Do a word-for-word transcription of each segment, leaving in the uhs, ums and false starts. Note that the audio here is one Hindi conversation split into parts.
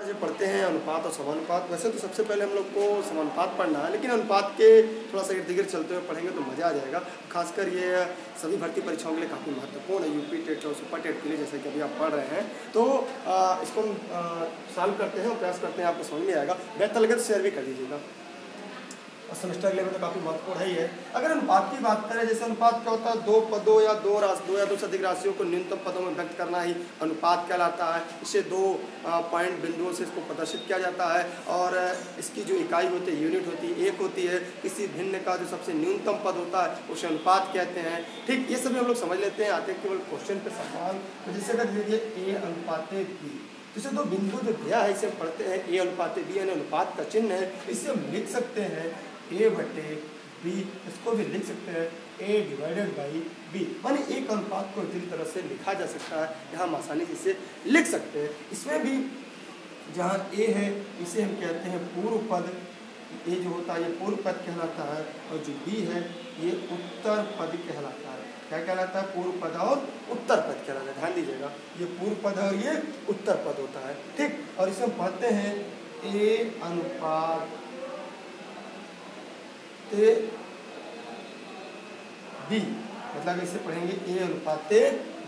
आज पढ़ते हैं अनुपात और समानुपात। वैसे तो सबसे पहले हम लोग को समानुपात पढ़ना है, लेकिन अनुपात के थोड़ा सा इर्द गिर्द चलते हुए पढ़ेंगे तो मज़ा आ जाएगा। खासकर ये सभी भर्ती परीक्षाओं के लिए काफ़ी महत्वपूर्ण है, यू पी टेट और सुपर टेट के लिए, जैसे कि अभी आप पढ़ रहे हैं। तो आ, इसको हम सॉल्व करते हैं और प्रयास करते हैं, आपको समझ में आएगा। बेहतर लगे तो शेयर भी कर दीजिएगा। और सेमेस्टर लेवल तो काफ़ी महत्वपूर्ण है ही है। अगर अनुपात की बात करें, जैसे अनुपात क्या होता है, दो पदों या दो राश दो या दो से अधिक राशियों को न्यूनतम पदों में व्यक्त करना ही अनुपात कहलाता है। इसे दो पॉइंट बिंदुओं से इसको प्रदर्शित किया जाता है और इसकी जो इकाई होती है, यूनिट होती है, एक होती है। किसी भिन्न का जो सबसे न्यूनतम पद होता है उसे अनुपात कहते हैं। ठीक, ये सभी हम लोग समझ लेते हैं। आते केवल क्वेश्चन पर सवाल, जैसे अगर देखिए ए अनुपात बी, जैसे दो बिंदु जो दिया है इसे पढ़ते हैं। ए अनुपात बी यानी अनुपात का चिन्ह है, इसे हम लिख सकते हैं ए बटे बी, इसको भी लिख सकते हैं ए डिवाइडेड बाई बी। मानी एक अनुपात को तीन तरह से लिखा जा सकता है, यहाँ हम आसानी से इसे लिख सकते हैं। इसमें भी जहाँ ए है इसे हम कहते हैं पूर्व पद, ए जो होता है ये पूर्व पद कहलाता है, और जो बी है ये उत्तर पद कहलाता है। क्या कहलाता है? पूर्व पद और उत्तर पद कहलाता है। ध्यान दीजिएगा, ये पूर्व पद और ये उत्तर पद होता है। ठीक, और इसे हम पढ़ते हैं ए अनुपात ए बी, मतलब इसे पढ़ेंगे ए अनुपात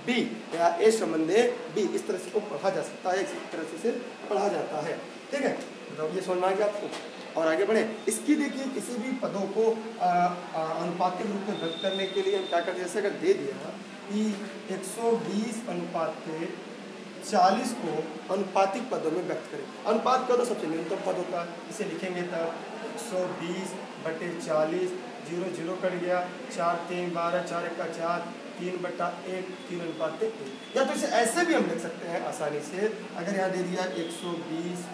बी या ए संबंधे बी। इस तरह से को पढ़ा जा सकता है, इस तरह से इसे पढ़ा जाता है। ठीक है, मतलब ये समझ में आ गया आपको। और आगे बढ़े, इसकी देखिए किसी भी पदों को अनुपातिक रूप में व्यक्त करने के लिए हम क्या करते हैं। जैसे अगर दे दिया कि एक सौ बीस अनुपात चालीस को अनुपातिक पदों में व्यक्त करें। अनुपात का तो सबसे न्यूनतम पद होता है, इसे लिखेंगे तब एक सौ बीस बटे चालीस, जीरो जीरो कट गया, चार तीन बारह, चार एक का चार, तीन बटा एक, तीन अनुपात एक। या तो इसे ऐसे भी हम लिख सकते हैं आसानी से। अगर यहाँ दे दिया एक सौ बीस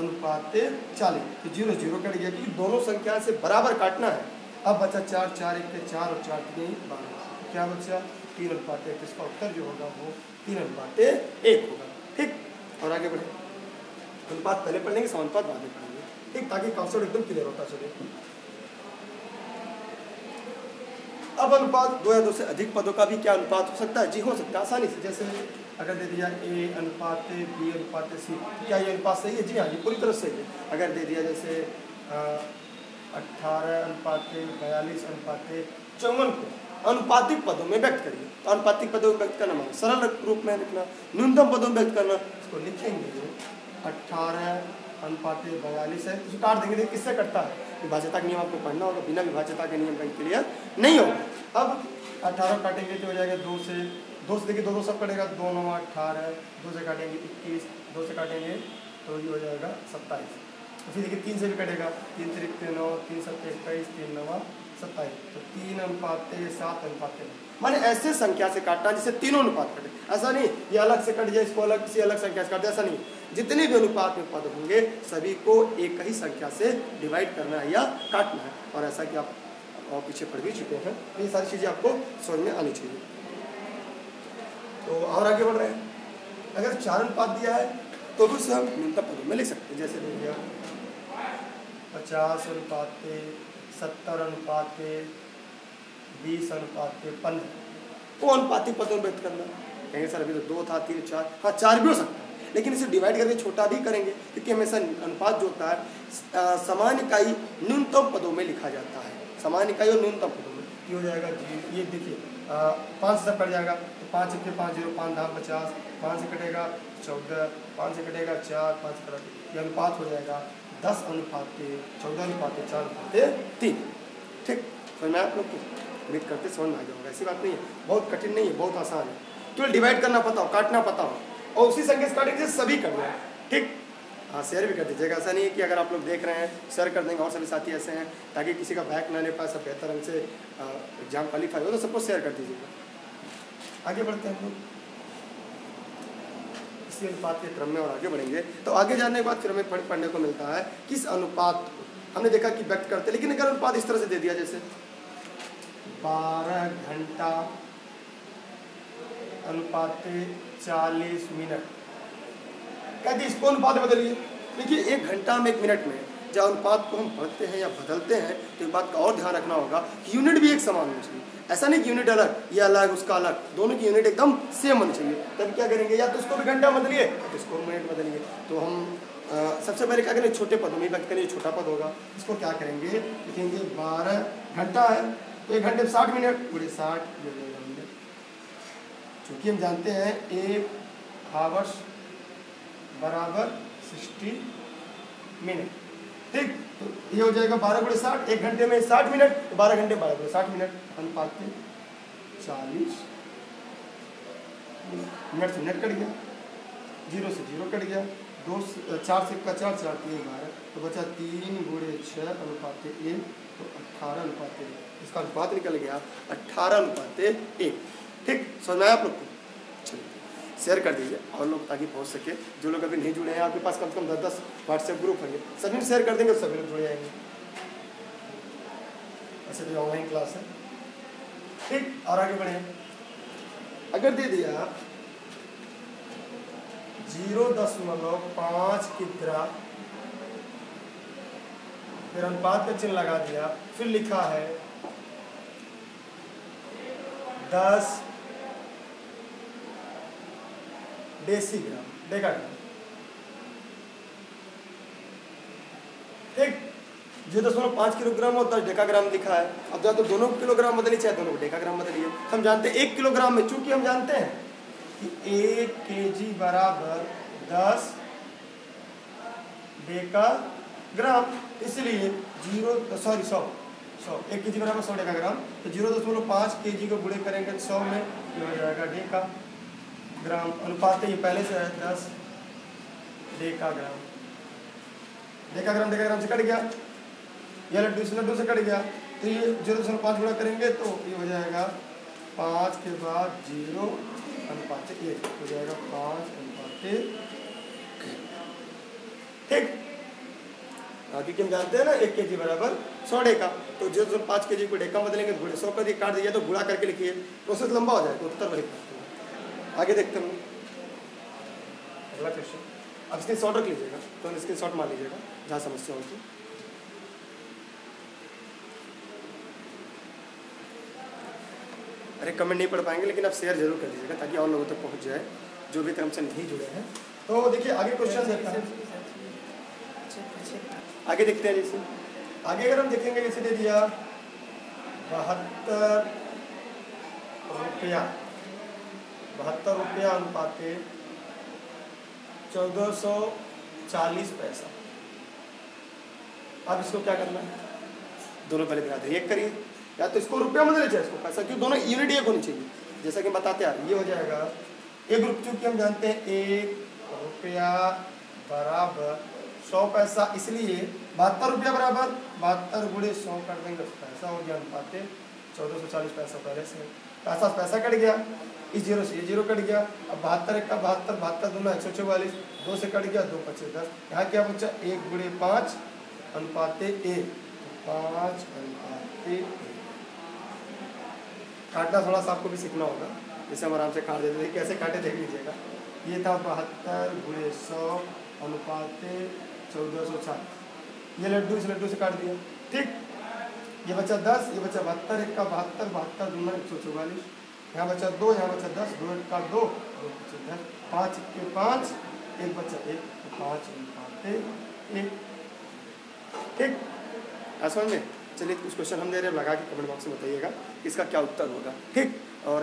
अनुपात चालीस तो जीरो जीरो कट गया, क्योंकि दोनों संख्या से बराबर काटना है। अब बचा चार, चार एक के चार और चार तीन बारह, क्या बचा? तीन अनुपात एक। इसका उत्तर जो होगा वो तीन अनुपात एक होगा। ठीक, और आगे बढ़े, अनुपात पहले पढ़ेंगे, समानुपात बाद में पढ़ेंगे। ठीक, ताकि कॉन्सेप्ट एकदम क्लियर होता चले। अब अनुपात दो या दो से अधिक पदों का भी क्या अनुपात हो सकता है? जी हो सकता है, आसानी से। जैसे अगर दे दिया ए अनुपात बी अनुपात सी, क्या ये अनुपात सही है? जी हाँ, ये पूरी तरह सही है। अगर दे दिया जैसे अट्ठारह अनुपात बयालीस अनुपात चौवन को अनुपातिक पदों में व्यक्त करिए, तो अनुपातिक पदों में व्यक्त करना मांगे सरल रूप में लिखना, न्यूनतम पदों में व्यक्त करना। इसको लिखेंगे अट्ठारह अनुपात बयालीस है, इसको काट देंगे। देखिए किससे कटता है, विभाज्यता का नियम आपको पढ़ना होगा, बिना विभाज्यता के नियम बैंक क्लियर नहीं होगा। अब अठारह काटेंगे तो हो जाएगा दो से, दो से देखिए दो दो सब कटेगा, दो नौ अठारह, दो से काटेंगे इक्कीस, दो से काटेंगे तो ये हो जाएगा सत्ताईस। फिर देखिए तीन से भी कटेगा, तीन तिरपे नौ, तीन सत्ते इक्कीस, तीन नवा सत्ताईस, तो तीन अनुपात सात अनुपात। माने ऐसे संख्या से काटना जिससे तीनों अनुपात कटे, ऐसा नहीं ये अलग से कट जाए, इसको अलग किसी अलग संख्या से काट जाए, ऐसा नहीं। जितने भी अनुपात में पद होंगे सभी को एक ही संख्या से डिवाइड करना है या काटना है, और ऐसा कि आप और पीछे पढ़ भी चुके हैं। ये सारी चीज़ें आपको समझ में आनी चाहिए। तो और आगे बढ़ रहे हैं, अगर चार अनुपात दिया है तो भी उसे हम न्यूनतम पदों में लिख सकते हैं। जैसे दे दिया पचास अनुपात सत्तर अनुपात बीस अनुपात पंद्रह, वो अनुपातिक पदों में व्यक्त करना। कहेंगे सर अभी तो दो था, तीन, चार, हाँ चार भी हो सकता है, लेकिन इसे डिवाइड करके छोटा भी करेंगे, क्योंकि हमेशा अनुपात जो होता है समान इकाई न्यूनतम पदों में लिखा जाता है। समान इकाई और न्यूनतम पदों में ये हो जाएगा जी, ये देखिए पाँच से कट जाएगा तो पाँच इक्के पाँच, जीरो पाँच धाम पचास, पाँच से कटेगा चौदह, पाँच से कटेगा चार, पाँच से कट ये अनुपात हो जाएगा दस अनुपात चौदह अनुपात चार अनुपात तीन। ठीक, समझ में आप लोग उम्मीद करते समझ में आ जाओगे। ऐसी बात नहीं है, बहुत कठिन नहीं है, बहुत आसान है, केवल डिवाइड करना पता हो, काटना पता हो, और उसी संख्या से काटेंगे सभी कर रहे हैं। ठीक, हाँ शेयर भी कर दीजिएगा, ऐसा नहीं है कि अगर आप लोग देख रहे हैं शेयर कर देंगे, और सभी साथी ऐसे हैं, ताकि किसी का बैक ना ले पाए, सब बेहतर ढंग से एग्जाम क्वालिफाई हो, तो सबको शेयर कर दीजिएगा। आगे बढ़ते हैं हम लोग इसी अनुपात के क्रम में और आगे बढ़ेंगे। तो आगे जाने के बाद फिर हमें पढ़ पढ़ने को मिलता है किस अनुपात हमने देखा कि व्यक्त करते, लेकिन अगर अनुपात इस तरह से दे दिया जैसे बारह घंटा अनुपात चालीस मिनट, कहते इसको अनुपात बदलिए। देखिए एक घंटा में एक मिनट में जब अनुपात को हम पढ़ते हैं या बदलते हैं तो एक बात का और ध्यान रखना होगा कि यूनिट भी एक समान होनी चाहिए। ऐसा नहीं कि यूनिट अलग, ये अलग, उसका अलग, दोनों की यूनिट एकदम सेम होनी चाहिए। तब क्या करेंगे, या तो उसको भी घंटा बदलिए तो इसको मिनट बदलिए। तो हम सबसे पहले क्या करेंगे, छोटे पदों में बात करेंगे, छोटा पद होगा इसको क्या करेंगे, लिखेंगे बारह घंटा है तो एक घंटे में साठ मिनट पूरे साठ मिनट, चूँकि हम जानते हैं ए हावर्स बराबर सिक्सटी मिनट, ठीक। तो ये हो जाएगा बारह बड़े साठ, एक घंटे में साठ मिनट, बारह घंटे बारह बड़े साठ मिनट, अनुपात में चालीस मिनट से मिनट कट गया, जीरो से जीरो कट गया, दो से चार से का चार, चार तीन बारह, तो बचा तीन गुड़े छः अनुपात एक, तो अट्ठारह अनुपात एक, इसका अनुपात निकल गया अट्ठारह अनुपात एक, ठीक। समझ आया आप लोग को, शेयर कर दीजिए और लोग ताकि पहुंच सके। जो लोग अभी नहीं जुड़े हैं, आपके पास कम से कम दस दस व्हाट्सएप ग्रुप होंगे, सभी में शेयर कर देंगे तो सभी लोग जुड़ जाएंगे। ऐसे तो ऑनलाइन क्लास है, ठीक। और आगे बढ़े, अगर दे दिया जीरो दशमलव पाँच कितना, फिर अनुपात का चिन्ह लगा दिया, फिर लिखा है दस डेसीग्राम, देखा ठीक, जो दशमलव पाँच किलोग्राम और दस डेकाग्राम लिखा है। अब या तो दोनों किलोग्राम बदलिए चाहे दोनों डेकाग्राम बदलिए। हम जानते हैं एक किलोग्राम में, चूंकि हम जानते हैं कि एक केजी बराबर दस डेकाग्राम, इसलिए जीरो सॉरी सौ सौ एक के जी बराबर सौ डेकाग्राम, तो जीरो दशमलव पाँच के जी को गुणे करेंगे सौ में, ये हो जाएगा डेका ग्राम। अनुपात ये पहले से है दस डेका ग्राम, डेका ग्राम डेका ग्राम से कट गया, या लड्डू से लड्डू से कट गया, तो ये जीरो दशमलव पाँच गुणा करेंगे तो ये हो जाएगा पाँच के बाद जीरो अनुपात एक, हो जाएगा पाँच अनुपात एक, ठीक। क्योंकि हम जानते हैं ना एक के जी बराबर सौ डेका, तो जीरो दशमलव पाँच के जी को डेका बदलेंगे, गुड़े सौ का जी काट दिया तो गुणा करके लिखिए, प्रोसेस लंबा हो जाएगा, उत्तर वही। आगे देखते हैं अगला क्वेश्चन। अब इसके शॉर्ट रख लीजिएगा, तो इसके शॉर्ट मान लीजिएगा जहाँ समस्या होती। अरे कमेंट नहीं पढ़ पाएंगे, लेकिन आप शेयर जरूर कर दीजिएगा ताकि और लोगों तक पहुँच जाए जो भी क्रम से नहीं जुड़े हैं। तो देखिए आगे क्वेश्चन देखते हैं, आगे देखते हैं। जैसे आगे अगर हम देखेंगे, जैसे दे दिया बहत्तर रुपया बहत्तर रुपया अनुपात चौदह सौ चालीस पैसा। अब इसको क्या करना है, दोनों पहले बिना एक करिए, या तो इसको रुपया में लीजिए इसको पैसा, क्यों दोनों यूनिट एक होनी चाहिए। जैसा कि बताते हैं ये हो जाएगा एक रूप, चूँकि हम जानते हैं एक रुपया बराबर सौ पैसा, इसलिए बहत्तर रुपया बराबर बहत्तर गुड़े सौ कर देंगे पैसा, हो गया अनुपात चौदह सौ चालीस पैसा। पहले से पैसा पैसा कट गया, इस जीरो से ये जीरो कट गया, अब बहत्तर एक का बहत्तर, बहत्तर दूना एक सौ चौवालीस, दो से कट गया, दो पच्चीस दस, यहाँ क्या बच्चा एक गुड़े पाँच अनुपात एक, पाँच अनुपात एक। काटना थोड़ा सा आपको भी सीखना होगा, जैसे हम आराम से काट देते थे, कैसे काटे देख लीजिएगा। ये था बहत्तर गुड़े सौ अनुपात चौदह सौ साठ, ये लड्डू इस लड्डू से काट दिया, ठीक। ये बचा दस, ये बचा बहत्तर, एक का बहत्तर, बहत्तर दूना एक सौ चौवालीस, यहाँ बचा दो, यहाँ बचा दस, दो एक का दो, दो बचा दस, पाँच के पाँच, एक बचा एक, पाँच अनुपात एक, ठीक। ऐसा में चलिए कुछ क्वेश्चन हम दे रहे हैं, लगा के कमेंट बॉक्स में बताइएगा इसका क्या उत्तर होगा, ठीक। और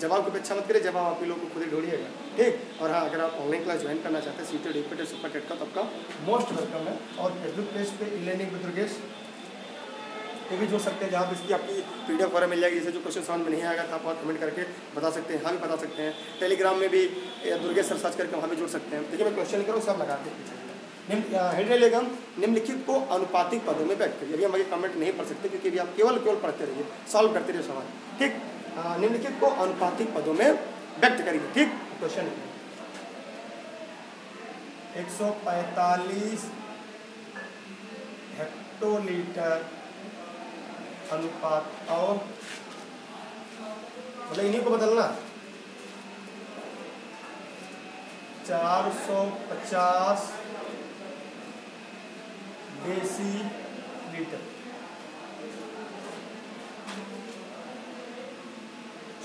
जवाब को पीछा मत करिए, जवाब आप ही लोग को खुद ही ढूंढिएगा, ठीक। और हाँ, अगर आप ऑनलाइन क्लास ज्वाइन करना चाहते हैं C TET U P T super TET का, तो आपका मोस्ट वेलकम है। और फेसबुक पेज पे ई-लर्निंग विद दुर्गेश ये भी जोड़ सकते हैं, जहाँ इसकी आपकी पी डी एफ वगैरह मिल जाएगी, जैसे जो क्वेश्चन समझ में नहीं आएगा तो आप और कमेंट करके बता सकते हैं, हाँ भी बता सकते हैं। टेलीग्राम में भी दुर्गेश सर सर्च करके वहाँ भी जुड़ सकते हैं। देखिए मैं क्वेश्चन करूँ सब लगाते हैं, हेडलाइन हम निम्नलिखित को अनुपातिक पदों में व्यक्त करिए। अभी हम आगे कमेंट नहीं पढ़ सकते क्योंकि अभी आप केवल केवल पढ़ते रहिए, सॉल्व करते रहिए सवाल, ठीक। निम्नलिखित को अनुपातिक पदों में व्यक्त करिए, ठीक। क्वेश्चन एक सौ पैतालीस हेक्टोलीटर अनुपात, और मतलब इन्हीं को बदलना, चार सौ पचास देसी लीटर,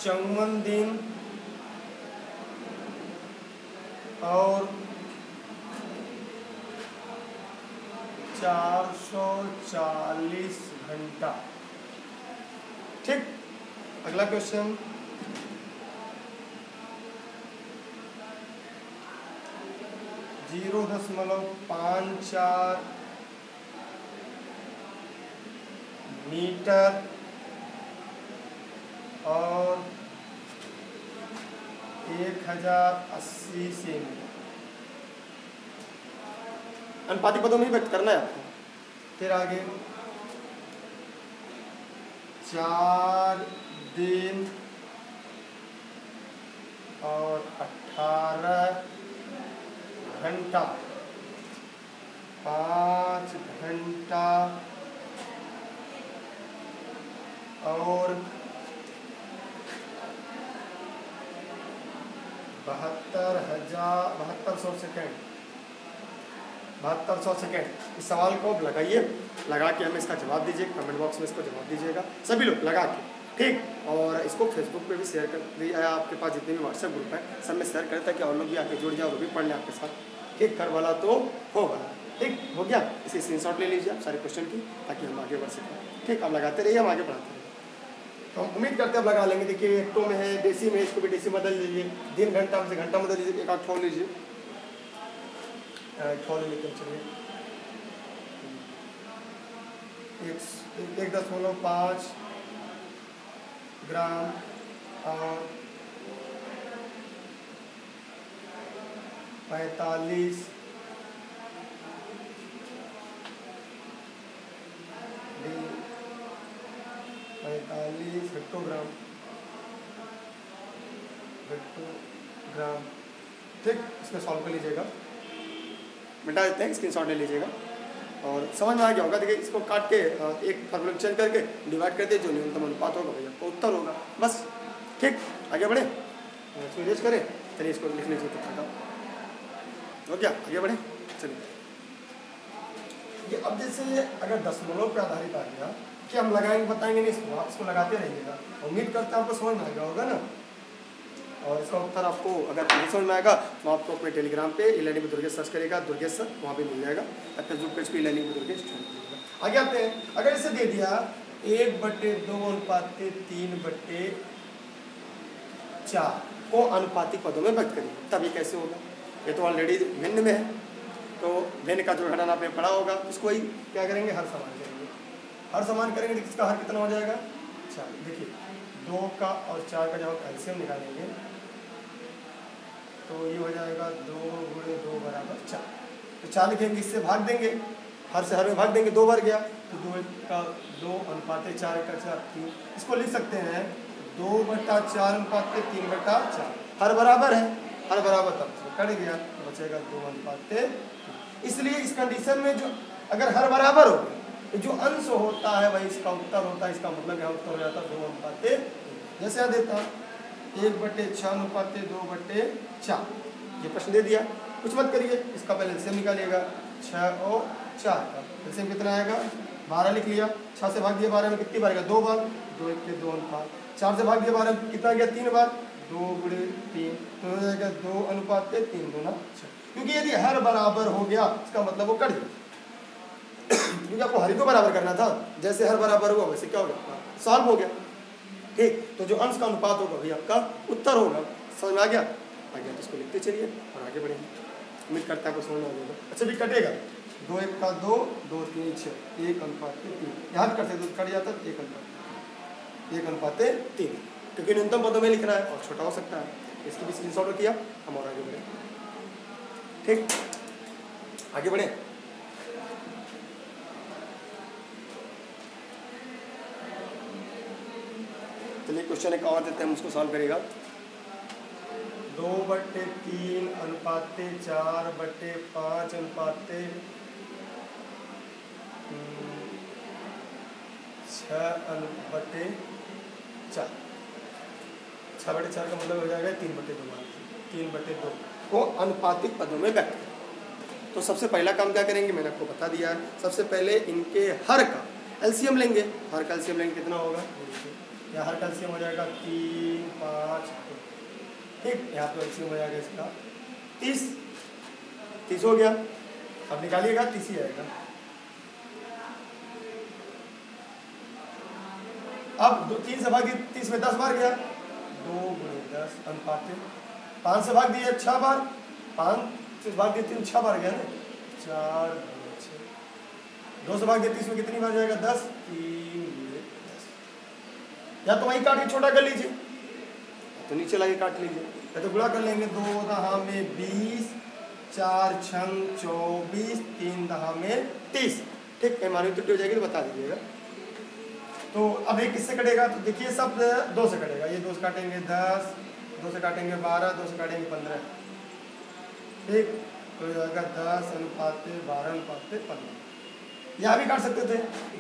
चौवन दिन और चार सौ चालीस घंटा। ठीक, अगला क्वेश्चन। जीरो दशमलव पाँच चार मीटर और एक हजार अस्सी सेमी अनुपातिक पदों में व्यक्त करना है आपको। फिर आगे चार दिन और अठारह घंटा, पाँच घंटा और बहत्तर हजार बहत्तर सौ सेकेंड बहत्तर सौ सेकेंड। इस सवाल को आप लगाइए, लगा के हमें इसका जवाब दीजिए, कमेंट बॉक्स में इसको जवाब दीजिएगा सभी लोग लगा के। ठीक, और इसको फेसबुक पे भी शेयर कर दिया, आपके पास जितने भी व्हाट्सएप ग्रुप है सब में शेयर करें ताकि और लोग भी आके जुड़ जाए और भी पढ़ लें आपके साथ। ठीक, कर वाला तो हो वाला। ठीक हो गया, इसे स्क्रीनशॉट ले लीजिए आप सारे क्वेश्चन की ताकि हम आगे बढ़ सकें। ठीक, आप लगाते रहिए, हम आगे बढ़ाते रहिए। तो हम उम्मीद करते हैं आप लगा लेंगे। देखिए एक्टो में है, देसी में, इसको भी देसी बदल लीजिए, दिन घंटा में से घंटा बदल लीजिए, एक आठ फोन लीजिए चलिए। एक एक दशमलव पाँच ग्राम और पैंतालीस पैंतालीस हेक्टोग्राम हेक्टोग्राम। ठीक, इसमें सॉल्व कर लीजिएगा, मिटा देते हैं, स्क्रीनशॉट ले लीजिएगा और समझ में आ गया होगा। देखिए इसको काट के एक फॉर्मूला चेंज करके डिवाइड कर दिए, जो न्यूनतम अनुपात होगा भैया आपको उत्तर होगा बस। ठीक, आगे बढ़े, रेज करें, चलिए इसको लिख लीजिए तो हो गया। आगे बढ़े, चलिए ये अब जैसे अगर दशमलव पर आधारित आ गया कि हम लगाएंगे बताएंगे नहीं, इसको आप इसको लगाते रहिएगा। उम्मीद करते हैं आपको समझ में आ गया होगा ना, और इसका उत्तर आपको अगर नहीं समझ में आएगा तो आपको अपने टेलीग्राम पे ई लर्निंग दुर्गेश सर्च करेगा, दुर्गेश सर वहाँ पे मिल जाएगा, या फेसबुक पेज पे ई लर्निंग दुर्गेश छोड़ दीजिएगा। आगे आते हैं, अगर इसे दे दिया एक बटे दो अनुपात तीन बटे चार को अनुपातिक पदों में व्यक्त करेंगे तब ये कैसे होगा? ये तो ऑलरेडी भिन्न में है, तो भिन्न का जो घटना आपने पढ़ा होगा उसको ही क्या करेंगे, हर समान करेंगे। हर समान करेंगे तो इसका हर कितना हो जाएगा, चार। देखिए दो का और चार का जब एलसीएम निकालेंगे तो ये हो जाएगा दो गुणे दो बराबर चार। तो चार लिखेंगे, इससे भाग देंगे, हर से हर में भाग देंगे, दो बार गया तो दो का दो अनुपात चार का चार तीन। इसको लिख सकते हैं दो बटा चार अनुपात तीन बटा चार, हर बराबर है, हर बराबर तब से कट गया तो बचेगा दो अनुपात। इसलिए इस कंडीशन में जो अगर हर बराबर हो तो जो अंश होता है वही इसका उत्तर होता है। इसका मतलब यहाँ उत्तर हो जाता है दो अनुपात, जैसे यहाँ देता एक बटे छः अनुपात दो बटे चार। ये प्रश्न दे दिया, कुछ मत करिए, इसका पहले एलसीएम निकालिएगा, छः और चार का एलसीएम कितना आएगा, बारह लिख लिया, छः से भाग दिया बारह में कितनी बार गया, दो बार, दो एक के दो अनुपात, चार से भाग दिया बारह में कितना गया, तीन बार, दो गुणे तीन, तो हो जाएगा दो अनुपात तीन गुना छः। क्योंकि यदि हर बराबर हो गया इसका मतलब वो कट गया, क्योंकि आपको हर को बराबर करना था, जैसे हर बराबर हुआ वैसे क्या हो गया, सॉल्व हो गया। ठीक, तो जो अंश का अनुपात होगा भैया आपका उत्तर होगा। समझ में आ गया? आ गया तो इसको लिखते चलिए और आगे बढ़ेंगे। उम्मीद करता है आपको समझ में आ जाएगा। अच्छा भी कटेगा, दो एक का दो, दो तीन छः, एक अनुपात तीन, यहाँ भी करते तो कट जाता है, एक अनुपात एक अनुपात तीन, क्योंकि न्यूनतम पदों में लिखना है और छोटा हो सकता है। इसकी भी स्क्रीन शॉट किया, हम और आगे बढ़े। ठीक, आगे बढ़े। चलिए क्वेश्चन एक और देते हैं, हम उसको सॉल्व करेगा। दो बटे तीन अनुपात चार बटे पाँच अनुपात छः अनु बटे चार, छः बटे चार का मतलब हो जाएगा तीन बटे दो, तीन बटे दो को अनुपातिक पदों में व्यक्त। तो सबसे पहला काम क्या करेंगे, मैंने आपको बता दिया है। सबसे पहले इनके हर का एलसीएम लेंगे, हर का एलसीएम लेंगे कितना होगा, यहाँ हर का एलसीएम हो जाएगा तीन पाँच दो। ठीक, यहाँ पर एलसीएम हो जाएगा इसका तीस, तीस हो गया। अब निकालिएगा तीस ही आएगा, अब दो तीन से भाग दिए, तीस में दस बार गया, दो गुणे दस अनुपात तीन। पाँच से भाग दिए छः बार, पाँच से भाग दिए तीन छः बार गया ना, चार गुणे छः। दो से भाग दिए तीस में कितनी बार जाएगा, दस, तीन गुणे दस। या तो वहीं काट के छोटा कर लीजिए, तो नीचे लाके काट लीजिए, या तो गुणा कर लेंगे। दो दहा में बीस, चार छंग चौबीस, तीन दहा में तीस। ठीक है, मानवी त्रुटि हो जाएगी तो बता दीजिएगा। तो अब एक किससे कटेगा, तो देखिए सब दो से कटेगा। ये दो से काटेंगे दस, दो से काटेंगे बारह, दो से काटेंगे पंद्रह। ठीक, तो जाएगा दस अनुपात बारह अनुपात पंद्रह। यहाँ भी काट सकते थे,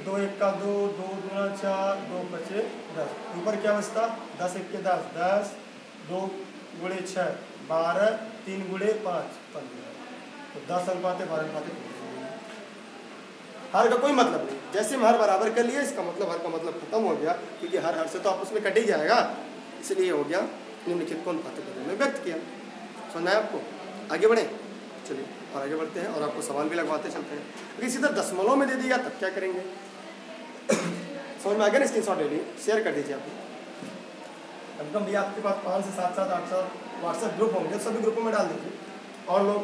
दो एक का दो, दो दूना चार, दो पचे दस। ऊपर क्या अवस्था, दस एक के दस, दस दो गुणे छः बारह, तीन गुणे पाँच पंद्रह। तो दस अनुपात बारह अनुपात। हर का कोई मतलब नहीं, जैसे हम हर बराबर कर लिए इसका मतलब हर का मतलब खत्म हो गया, क्योंकि हर हर से तो आपस में कट ही जाएगा, इसलिए हो गया निम्नलिखित को अनुपात के रूप में व्यक्त किया। समझ आया आपको? आगे बढ़े, चलिए और आगे बढ़ते हैं और आपको सवाल भी लगवाते चलते हैं। इसी तरह दशमलव में दे दिया तब क्या करेंगे, समझ में आ गया। स्क्रीन शॉट ले लिए, शेयर कर दीजिए आप कम कम। भैया आपके पास पाँच से सात सात आठ सात व्हाट्सएप ग्रुप होंगे, सभी ग्रुपों में डाल दीजिए और लोग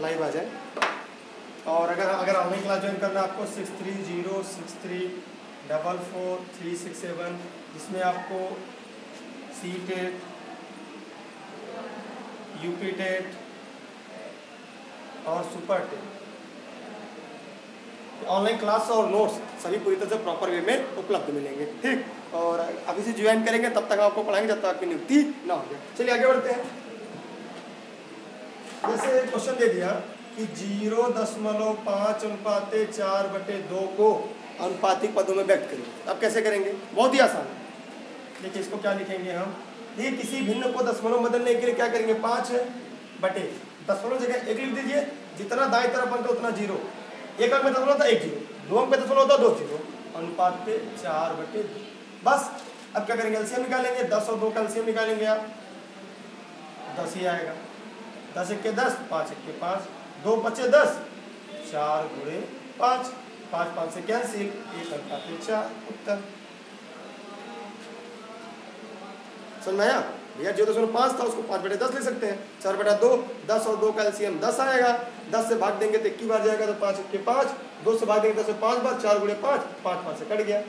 लाइव आ जाए। और अगर अगर ऑनलाइन क्लास ज्वाइन करना है आपको six three zero six three double four three six seven, जिसमें आपको C TET, U P TET और सुपर टेट ऑनलाइन क्लास और नोट्स सभी पूरी तरह से प्रॉपर वे में उपलब्ध मिलेंगे। ठीक, और अभी से ज्वाइन करेंगे तब तक आपको पढ़ाएंगे, जब तक आपकी नियुक्ति ना हो जाए। चलिए आगे बढ़ते हैं। जैसे क्वेश्चन दे दिया कि जीरो दशमलव पाँच अनुपात चार बटे दो को अनुपातिक पदों में व्यक्त करेंगे। अब कैसे करेंगे, बहुत ही आसान है। देखिए इसको क्या लिखेंगे हम, ये किसी भिन्न को दशमलव बदलने के लिए क्या करेंगे, पाँच बटे दशमलव जगह एक लिख दीजिए, जितना दाएं तरफ बनता उतना जीरो। एक अंक में दशमलव होता एक जीरो, दो अंक में दशमलव होता दो जीरो, अनुपात पे चार बटे दो। बस अब क्या करेंगे, एलसीएम निकालेंगे, दस और दो का एलसीएम निकालेंगे आप, दस ही आएगा। दस एक के दस, पाँच एक के पाँच, दो पचे दस, चार गुणे पाँच, पाँच पाँच से कैंसिल, एक अनुपात चार उत्तर। समझाया भैया, जो दशमलव पाँच था उसको पाँच बटे दस ले सकते हैं, चार बटा दो, दस और दो का एलसीएम दस आएगा। दस से भाग देंगे तो इक्कीस बार जाएगा, तो पाँच इक्के पाँच, दो से भाग देंगे दस से पाँच बार, चार गुणे पाँच, पाँच पाँच से कट गया।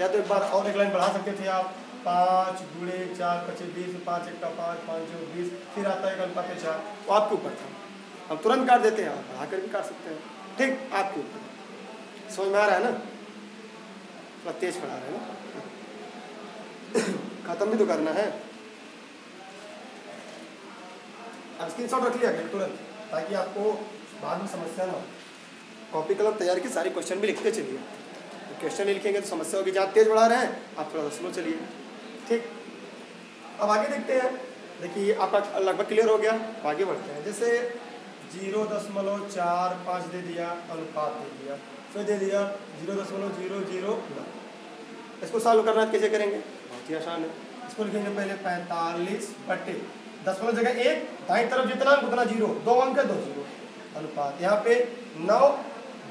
या तो एक बार और एक लाइन बढ़ा सकते थे आप, पाँच गुणे चार पचे बीस, पाँच एक का पाँच, पाँच सौ बीस, फिर आता है एक अनुपात चार। तो आपके ऊपर था, हम तुरंत काट देते हैं और बढ़ा कर भी काट सकते हैं। ठीक, आपके ऊपर। समझ में आ रहा है ना, थोड़ा तेज पढ़ा रहे हैं ना, खत्म भी तो करना है। अब स्क्रीन शॉट रख लिया गया तुरंत, ताकि आपको बाद में समस्या ना हो। कॉपी कलम तैयार की सारे क्वेश्चन भी लिखते चलिए, तो क्वेश्चन नहीं लिखेंगे तो समस्या होगी। जहाँ तेज बढ़ा रहे हैं आप थोड़ा स्लो चलिए। ठीक, अब आगे देखते हैं। देखिए आपका लगभग क्लियर हो गया, आगे बढ़ते हैं। जैसे जीरो दशमलव चार पाँच दे दिया, अनुपात दे दिया, फिर दे दिया जीरो दशमलव जीरो जीरो नौ। इसको सॉल्व करना कैसे करेंगे, बहुत ही आसान है। इसको लिखेंगे पहले पैंतालीस बटे दशमलव जगह एक, दाएं तरफ जितना अंक उतना जीरो, दो अंक है दो जीरो अनुपात। यहाँ पे नौ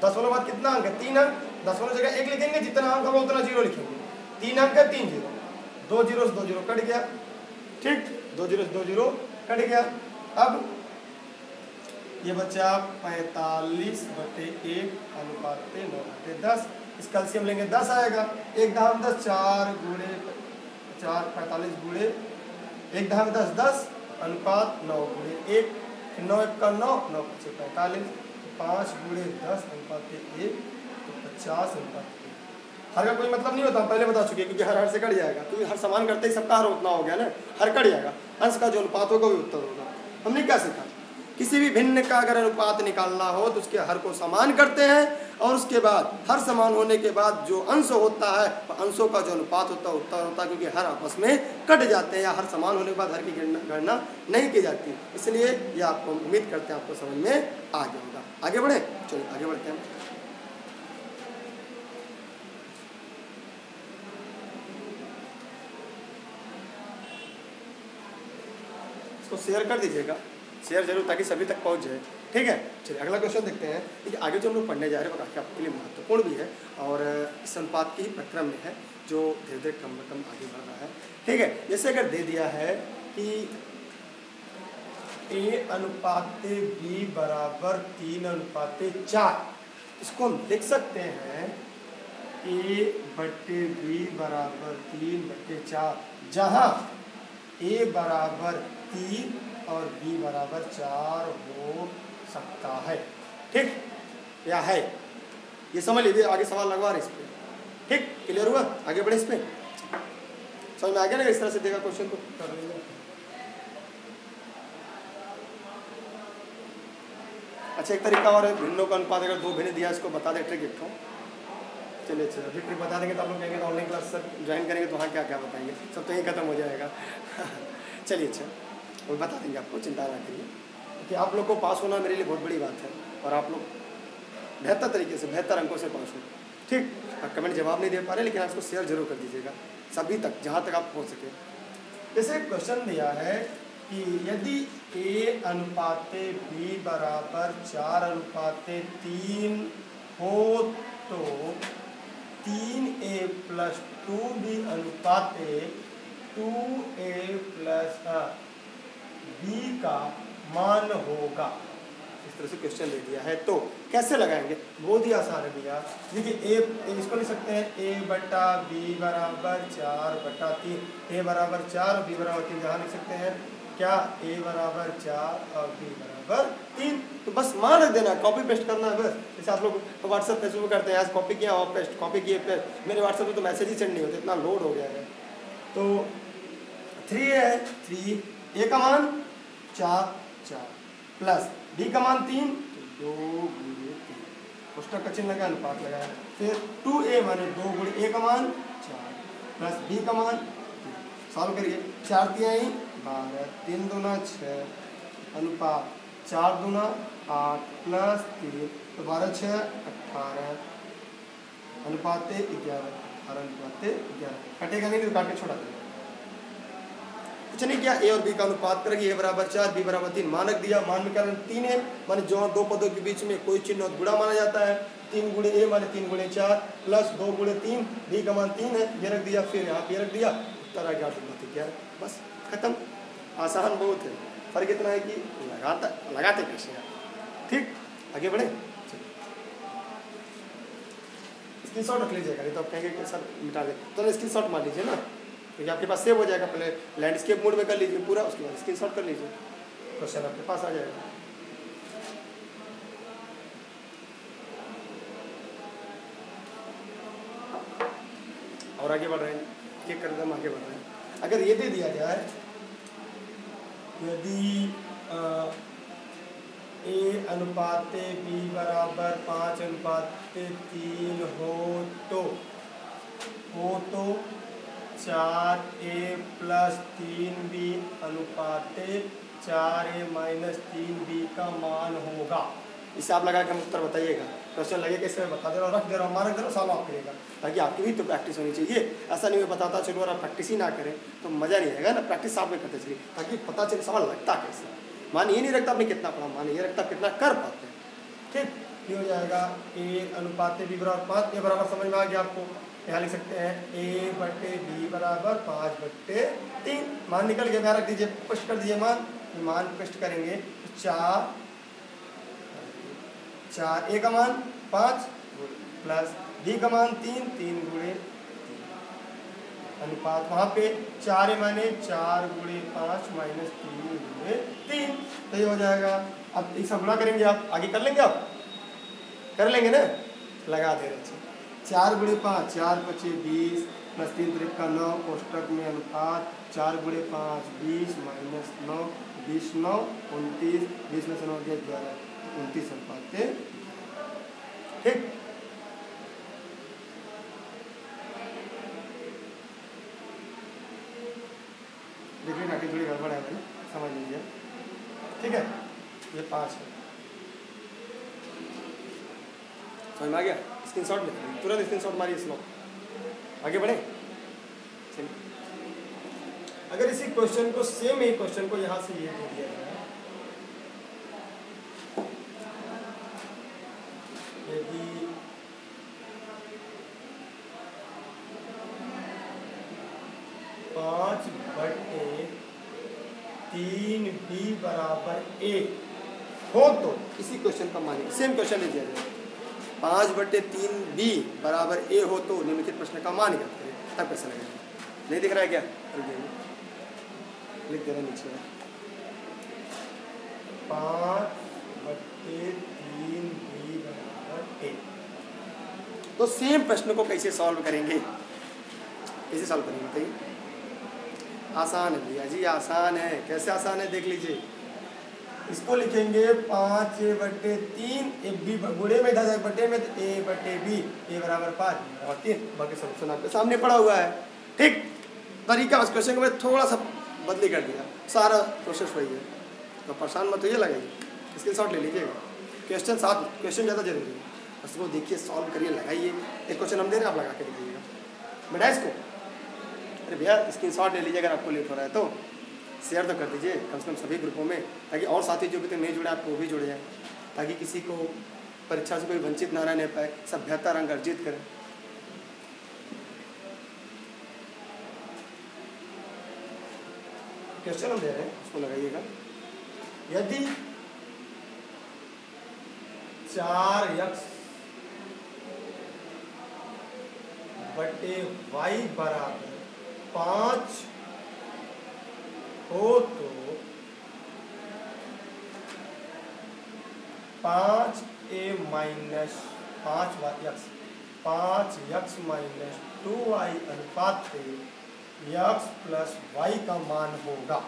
दशमलव बाद कितना अंक है, तीन अंक, दशमलव जगह एक लिखेंगे, जितना अंक होगा उतना जीरो लिखेंगे, तीन अंक है तीन जीरो, दो जीरो से दो जीरो कट गया। ठीक, दो जीरो से दो जीरो कट गया। अब ये बच्चा पैंतालीस बटे एक अनुपात नौ बटे दस, इसका एलसीएम लेंगे दस आएगा। एक दाम दस, चार गुणे चार, पैंतालीस गुणे एक दाम दस दस अनुपात नौ गुणे एक, नौ एक का नौ, नौ पचे पैंतालीस, पाँच गुणे दस अनुपात एक, तो पचास अनुपात। हर का कोई मतलब नहीं होता, पहले बता चुके, क्योंकि हर हर से कट जाएगा, क्योंकि हर समान करते ही सबका हर उतना हो गया ना, हर कट जाएगा, अंश का जो अनुपात होगा वही उत्तर होगा। हमने क्या सीखा, किसी भी भिन्न का अगर अनुपात निकालना हो तो उसके हर को समान करते हैं, और उसके बाद हर समान होने के बाद जो अंश होता है, अंशों का जो अनुपात होता है उत्तर होता है, क्योंकि हर आपस में कट जाते हैं, या हर समान होने के बाद हर की गणना नहीं की जाती। इसलिए यह आपको उम्मीद करते हैं आपको समझ में आ जाएगा। आगे बढ़े, चलिए आगे बढ़ते हैं। इसको शेयर कर दीजिएगा, शेयर जरूर, ताकि सभी तक पहुंच जाए। ठीक है। चलिए अगला क्वेश्चन देखते हैं। देखिए आगे जो हम लोग पढ़ने जा रहे हैं वो काफ़ी आपके लिए महत्वपूर्ण भी है और इस अनुपात की ही प्रक्रम में है जो धीरे धीरे कम कम आगे बढ़ रहा है। ठीक है, जैसे अगर दे दिया है कि ए अनुपात बी बराबर तीन अनुपात चार, इसको हम लिख सकते हैं ए बटे बी बराबर तीन बटे चार, जहाँ ए बराबर तीन और बी बराबर चार हो सकता है। ठीक, या है ये समझ लीजिए, आगे सवाल लगवा रहे इस पर। ठीक, क्लियर हुआ, आगे बढ़े इस पर, समझ में आ गया ना इस तरह से देगा क्वेश्चन को कर लेंगे। अच्छा एक तरीका और है, भिन्नों का अनुपात अगर दो भिन्न दिया इसको बता दे ट्रिक एक। चलिए चलिए अभी ट्रिक बता देंगे तो आप लोग कहेंगे ऑनलाइन क्लास सर ज्वाइन करेंगे तो हाँ क्या क्या बताएंगे, सब तो यहीं खत्म हो जाएगा। चलिए अच्छा वो बता देंगे आपको, चिंता ना करिए कि आप लोग को पास होना मेरे लिए बहुत बड़ी बात है और आप लोग बेहतर तरीके से बेहतर अंकों से पास हो। ठीक, कमेंट जवाब नहीं दे पा रहे लेकिन आप इसको शेयर जरूर कर दीजिएगा सभी तक जहाँ तक आप पहुँच सके। जैसे क्वेश्चन दिया है कि यदि ए अनुपात बी बराबर चार अनुपात तीन हो तो तीन ए प्लस टू बी अनुपात टू ए प्लस बी का मान होगा। इस तरह से क्वेश्चन दे दिया है तो कैसे लगाएंगे, बहुत ही आसान है भैया। देखिए ए इसको लिख सकते हैं ए बटा बी बराबर चार बटा तीन, ए बराबर चार और बी बराबर तीन, जहाँ लिख सकते हैं क्या a बराबर चार और b बराबर तीन। तो बस मान रख देना, कॉपी पेस्ट करना है बस। जैसे आप लोग व्हाट्सएप फेसबुक करते हैं आज कॉपी किया और पेस्ट, कॉपी किए पेस्ट, मेरे व्हाट्सएप में तो मैसेज ही सेंड नहीं होते, इतना लोड हो गया है। तो थ्री है, थ्री a का मान चार चार प्लस b का मान तीन, दो गुणे तीन, पुस्तक का चिन्ह लगा अनुपात लगाया। फिर टू ए माने दो गुण a का मान चार प्लस b का मान तीन। सॉल्व करिए, चार दिया ही बारह, तीन दूना छः अनुपात चार दूना आठ प्लस तीन तो बारह छः अट्ठारह अनुपात ग्यारह, अठारह अनुपात ग्यारह। कटेगा नहीं तो काट के छोड़ा देगा, कुछ नहीं किया। ए और बी का अनुपात करेगी, ए बराबर चार बी बराबर तीन मानक दिया, मान में क्या तीन है माने जो दो पदों के बीच में कोई चिन्ह और गुणा माना जाता है। तीन गुणे ए माने तीन गुणे चार प्लस दो गुणे तीन, बी का मान तीन है, ये रख दिया, फिर यहाँ पे रख दिया, तरह ग्यारह ग्यारह, बस खत्म। आसान बहुत है, फर्क इतना है कि लगाता लगाते कैसे। ठीक, आगे बढ़े, स्क्रीन शॉट रख लीजिएगा नहीं तो आप कहेंगे कि सर मिटा दे, तो स्क्रीन शॉट मार लीजिए ना क्योंकि आपके पास सेव हो जाएगा। पहले लैंडस्केप मोड में कर लीजिए पूरा, उसके बाद स्क्रीन शॉट कर लीजिए, क्वेश्चन आपके पास आ जाएगा। और आगे बढ़ रहे हैं, चेक कर हम आगे बढ़ रहे हैं। अगर ये दे दिया जाए यदि ए अनुपात बी बराबर पाँच अनुपात तीन हो तो हो तो चार ए प्लस तीन बी अनुपात चार ए माइनस तीन बी का मान होगा। इसे आप लगा के हम उत्तर बताइएगा, क्वेश्चन लगे कैसे मैं बता दे रहा हूँ, रख दे रहा हूँ, मारक दे रहा हूँ, सॉल्व आप करिएगा ताकि आपकी भी तो प्रैक्टिस होनी चाहिए। ऐसा नहीं मैं बताता चलो और आप प्रैक्टिस ही ना करें तो मज़ा नहीं आएगा ना, प्रैक्टिस आप में करते चलिए ताकि पता चले सवाल लगता कैसे। मान ये नहीं रखता आपने कितना पढ़ा, मान ये रखता कितना कर पाते हैं। ठीक, ये हो जाएगा ए अनुपात बी बराबर पाँच, ए बराबर समझ में आ गया आपको, यहाँ लिख सकते हैं ए बटे बी बराबर पाँच बटे तीन, मान निकल गया, यहाँ रख दीजिए, पेस्ट कर दीजिए मान, मान पेस्ट करेंगे चार चार ए का मान पाँच प्लस बी का मान तीन, तीन गुणे अनुपात वहाँ पे चार ए माने चार गुणे पाँच माइनस तीन गुणे तीन, तो ये हो जाएगा। अब एक गुणा करेंगे आप, आगे कर लेंगे, आप कर लेंगे ना, लगा दे रहे थे चार गुणे पाँच, चार पचे बीस प्लस तीन त्रिका नौ, कोष्टक में अनुपात चार गुणे पाँच बीस माइनस नौ, बीस नौ उनतीस, बीस में से नौ गया ग्यारह, उनतीस अनुपात। ठीक, देखिए ना कि थोड़ी गड़बड़ है भाई, समझ लीजिए। ठीक है, ये पाँच है, समझ में आ गया, स्क्रीन शॉट ले तुरंत, स्क्रीन शॉट मारिए, स्लो आगे बढ़े। अगर इसी क्वेश्चन को सेम ही क्वेश्चन को यहाँ से ये दे दिया जाए ई बराबर ए हो तो इसी क्वेश्चन का मानिए, सेम क्वेश्चन ले दिया जाए पाँच बटे तीन बी बराबर ए हो तो निम्नलिखित प्रश्न का मान ज्ञात करें, तब कैसे लगेगा। नहीं दिख रहा है क्या, लिख दे रहा नीचे पाँच बटे तीन बी बराबर ए। तो सेम प्रश्न को कैसे सॉल्व करेंगे, कैसे सॉल्व करेंगे बताइए। आसान है भैया जी, आसान है। कैसे आसान है देख लीजिए, इसको लिखेंगे पाँच ए बटे तीन ए बी बूढ़े में दस बटे में तो ए बटे बी ए बराबर पाँच और तीन, बाकी सॉल्यूशन आपके सामने पड़ा हुआ है। ठीक तरीका उस क्वेश्चन को मैं थोड़ा सा बदली कर दिया, सारा प्रोसेस वही है तो परेशान मत होइए। लगाइए स्क्रीन शॉट ले लीजिएगा, क्वेश्चन साथ क्वेश्चन ज़्यादा जरूरी है, बस वो देखिए सॉल्व करिए लगाइए। एक क्वेश्चन हम दे रहे हैं आप लगा के दिखाइएगा बेटा इसको। अरे भैया स्क्रीन शॉट ले लीजिए, अगर आपको लेट हो रहा है तो शेयर तो कर दीजिए कम से कम सभी ग्रुपों में, ताकि और साथी जो भी तक नहीं जुड़े आप वो भी जुड़ जाए, ताकि किसी को परीक्षा से कोई वंचित ना रहने पाए, सभ्यता रंग अर्जित करें। क्वेश्चन हम दे रहे हैं उसको लगाइएगा। यदि चार एक्स बटे वाई बराबर पाँच हो तो पाँच ए माइनस पाँच वाई एक्स पाँच एक्स माइनस टू वाई अनुपात एक्स प्लस वाई का मान होगा।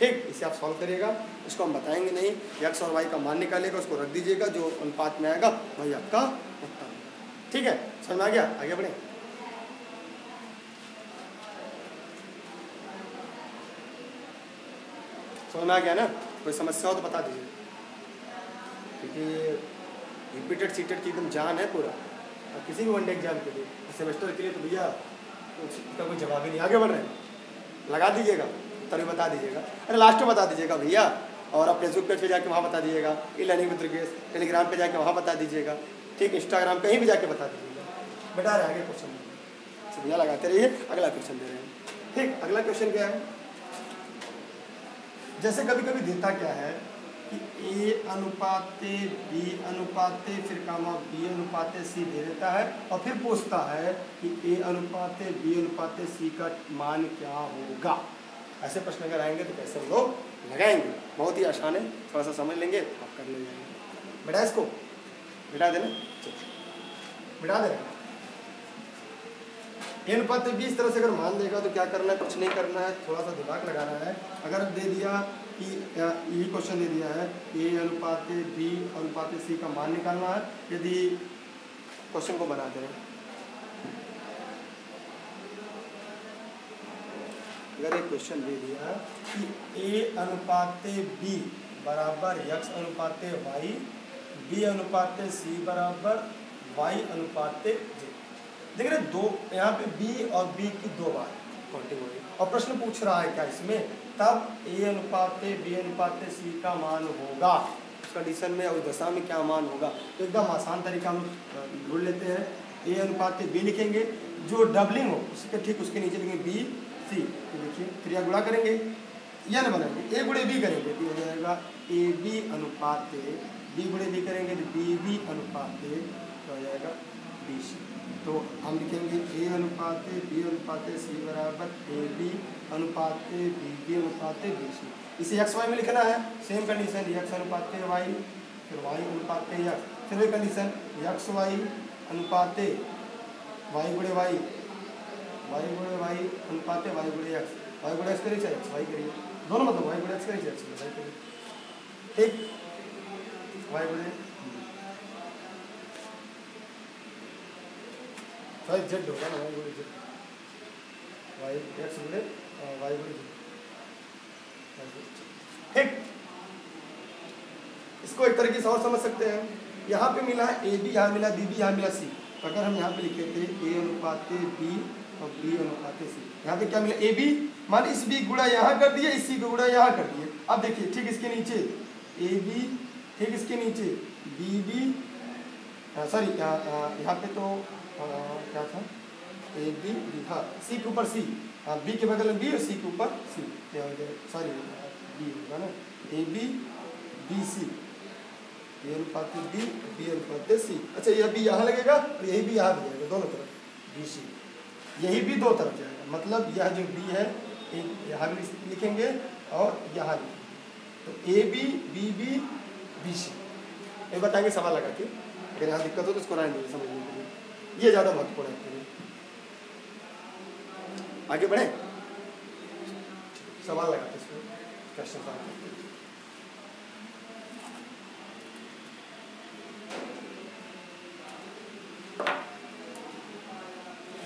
ठीक इसे आप सॉल्व करिएगा, इसको हम बताएंगे नहीं, एक्स और वाई का मान निकालिएगा, उसको रख दीजिएगा, जो अनुपात में आएगा वही आपका उत्तर होगा। ठीक है समझ में आ गया, आगे बढ़े। समझ में आ गया ना, कोई समस्या हो तो बता दीजिए, क्योंकि रिपीटेड सीटेड की एकदम जान है पूरा, और किसी भी वनडे एग्जाम के लिए सेमेस्टर के लिए तो भैया उसका कोई जवाब ही नहीं। आगे बढ़ रहे हैं, लगा दीजिएगा तभी बता दीजिएगा, अरे लास्ट में बता दीजिएगा भैया, और आप फेसबुक पेज पे जाके वहाँ बता दीजिएगा, e learning with Durgesh Telegram पे जाके वहाँ बता दीजिएगा, ठीक इंस्टाग्राम कहीं भी जाके बता दीजिएगा बेटा। आगे क्वेश्चन तो भैया लगाते रहिए, अगला क्वेश्चन दे रहे हैं। ठीक अगला क्वेश्चन क्या है, जैसे कभी कभी देता क्या है कि ए अनुपाते बी अनुपाते फिर कामा बी अनुपाते सी दे देता है, और फिर पूछता है कि ए अनुपाते बी अनुपाते सी का मान क्या होगा। ऐसे प्रश्न अगर आएंगे तो कैसे हम लोग लगाएंगे, बहुत ही आसान है, थोड़ा सा समझ लेंगे आप कर ले जाएंगे। बेटा इसको बिठा देना, बिठा देना। ए अनुपात बी इस तरह से अगर मान देगा तो क्या करना है, कुछ नहीं करना है, थोड़ा सा दिमाग लगाना है। अगर दे दिया कि ये क्वेश्चन दे दिया है ए अनुपात बी अनुपात सी का मान निकालना है, यदि क्वेश्चन को बना दे अगर एक क्वेश्चन दे दिया कि ए अनुपात बी बराबर एक्स अनुपात वाई बी अनुपात सी बराबर वाई अनुपात, देख रहे दो यहाँ पे बी और बी की दो बार काउंटिंग होगी, और प्रश्न पूछ रहा है क्या इसमें, तब ए अनुपात बी अनुपात सी का मान होगा उस कंडीशन में और दशा में क्या मान होगा। तो एकदम आसान तरीका हम ढूंढ लेते हैं, ए अनुपात बी लिखेंगे, जो डबलिंग हो उसके ठीक उसके नीचे लिखेंगे बी सी, तो देखिए क्रिया गुणा करेंगे या न बनाएंगे, ए गुणे बी करेंगे तो हो जाएगा ए बी अनुपात, बी गुणे बी करेंगे तो बी बी अनुपात हो जाएगा बी सी। तो हम लिखेंगे ए अनुपात बी अनुपात सी बराबर ए बी अनुपात बी बी अनुपात बी सी। इसे एक्स वाई में लिखना है, सेम कंडीशन एक्स अनुपात वाई फिर वाई अनुपात एक्स, फिर वही कंडीशन एक्स वाई अनुपात वाई गुणे वाई वाई गुणे वाई अनुपात वाई गुणे एक्स, वाई गुणे एक्स करिए चाहे एक्स वाई करिए, दोनों मतलब वाई गुणे एक्स करिए एक्स वाई करिए। ठीक वाई गुणे वाई जेड होगा ना, वाई गुणे जेड वाई एक्स गुणे वाई गुणे जेड। ठीक इसको एक तरीके से और समझ सकते हैं, यहाँ पे मिला ए बी यहाँ मिला बी बी यहाँ मिला सी, अगर हम यहाँ पे लिखे थे ए अनुपात बी और बी अनुपात सी, यहाँ पे क्या मिला ए बी, मान इस बी गुणा यहाँ कर दिया इस सी गुणा यहाँ कर दिए। अब देखिए ठीक इसके नीचे ए बी, ठीक इसके नीचे बी बी, सॉरी यहाँ पे तो आ, क्या था ए बी बी, हाँ सी के ऊपर सी, हाँ बी के बगल में बी और सी के ऊपर सी, सॉरी बी माने ए बी बी सी, ए अनुपात बी बी अनुपात सी। अच्छा यह भी यहाँ लगेगा और यही भी यहाँ लगेगा, दोनों तरफ बी सी, यही भी दो तरफ जाएगा। मतलब यह जो बी है एक यहाँ भी लिखेंगे और यहाँ लिखेंगे, तो A B B B B C. ये बताएंगे सवाल लगा के, अगर यहाँ दिक्कत हो तो उसको राय नहीं समझने के लिए, ये ज़्यादा महत्वपूर्ण है। आगे बढ़े, सवाल लगाते इसमें क्वेश्चन करते हैं।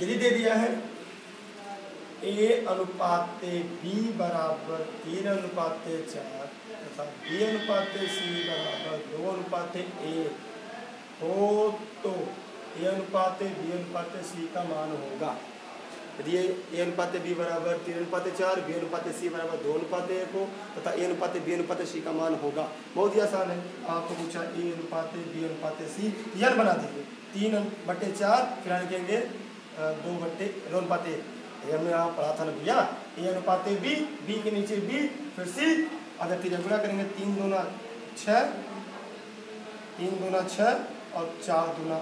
यदि दे दिया है ए अनुपात बी बराबर तीन अनुपात चार तथा बी अनुपात सी बराबर दो अनुपात एक हो, तो ए अनुपात बी अनुपात सी का मान होगा। यदि ए अनुपात बी बराबर तीन अनुपात चार, बी अनुपात सी बराबर दो अनुपात एक हो तथा ए अनुपात बी अनुपात सी का मान होगा। बहुत ही आसान है, आपको पूछा ए अनुपात बी अनुपात सी, यह बना दीजिए तीन बटे चार, फिर लिखेंगे दो बट्टे दो अनुपात एक, ये हमने यहाँ पढ़ा था ना भैया। ए अनुपात बी, बी के नीचे बी, फिर सी, अगर तीन गुणा करेंगे तीन दूना छः, तीन दूना छः और चार दूना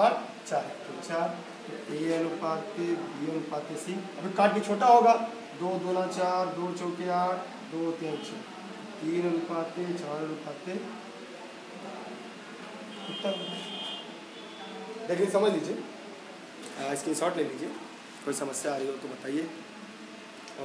आठ, चार तो चार, तो ए अनुपात बी अनुपात सी। अभी काट के छोटा होगा, दो दूना चार, दो चौके आठ, दो तीन छः, तीन अनुपात चार अनुपात। देखिए समझ लीजिए, इसकी शॉर्ट ले लीजिए, कोई समस्या आ रही हो तो बताइए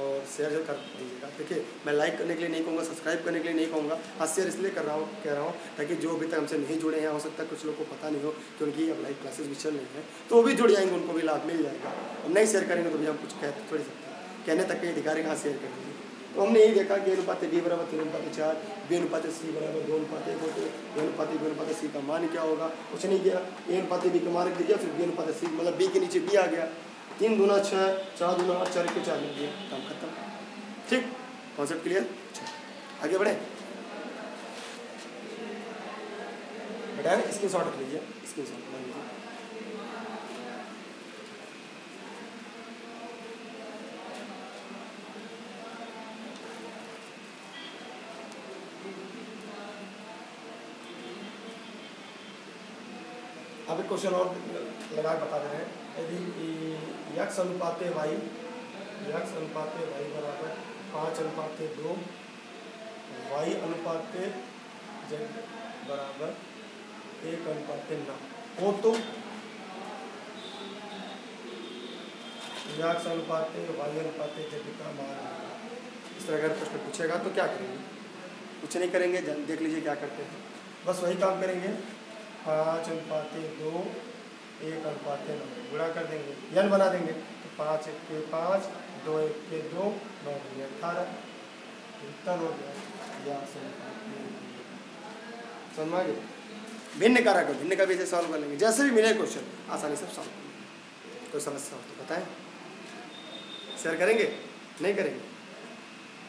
और शेयर कर दीजिएगा। देखिए मैं लाइक करने के लिए नहीं कहूँगा, सब्सक्राइब करने के लिए नहीं कहूँगा, आज शेयर इसलिए कर रहा हूँ कह रहा हूँ ताकि जो अभी तक हमसे नहीं जुड़े हैं, हो सकता है कुछ लोग को पता नहीं हो कि उनकी अब लाइव क्लासेस भी चल रही है, तो वो भी जुड़ जाएंगे, उनको भी लाभ मिल जाएगा। हम नहीं शेयर करेंगे तो भी हम कुछ कह थोड़ी सकते, कहने तक के अधिकार कहाँ शेयर कर दीजिए। तो हमने यही देखा कि अनुपात बी बराबर तीन अनुपात चार, बी अनुपात सी बराबर दो अनुपात एक होते, ए अनुपात बी अनुपात सी का मान क्या होगा, कुछ नहीं किया, ए अनुपात बी का मान दिया, फिर बी अनुपात सी मतलब बी के नीचे बी आ गया, तीन दूना छः, चार दूना आठ, चार के चार मिल दिया, काम खत्म। ठीक, कॉन्सेप्ट क्लियर। आगे बढ़े बेटा, स्क्रीन शॉट रख लीजिए, स्क्रीन शॉट मान लीजिए। अब एक क्वेश्चन और लगा बता दे रहे हैं, यदि यक्ष अनुपात वाई, यक्ष अनुपात वाई बराबर पाँच अनुपात दो, वाई अनुपात जेड बराबर एक अनुपात नौ हो, तो यक्ष अनुपात वाई अनुपात जेड का मान होगा। इस तरह अगर प्रश्न पूछेगा तो क्या करेंगे? कुछ नहीं करेंगे, देख लीजिए क्या करते हैं, बस वही काम करेंगे। पाँच अनुपात दो, एक अनुपात नौ गुणा कर देंगे, यन बना देंगे, तो पाँच एक के पाँच, दो एक के दो, नौ दो अठारह, उत्तर हो गया। समझ गए, भिन्न कारक भिन्न का भी सॉल्व कर लेंगे, जैसे भी मिले क्वेश्चन आसानी से सॉल्व करेंगे। कोई समस्या हो तो बताएं, शेयर करेंगे नहीं करेंगे,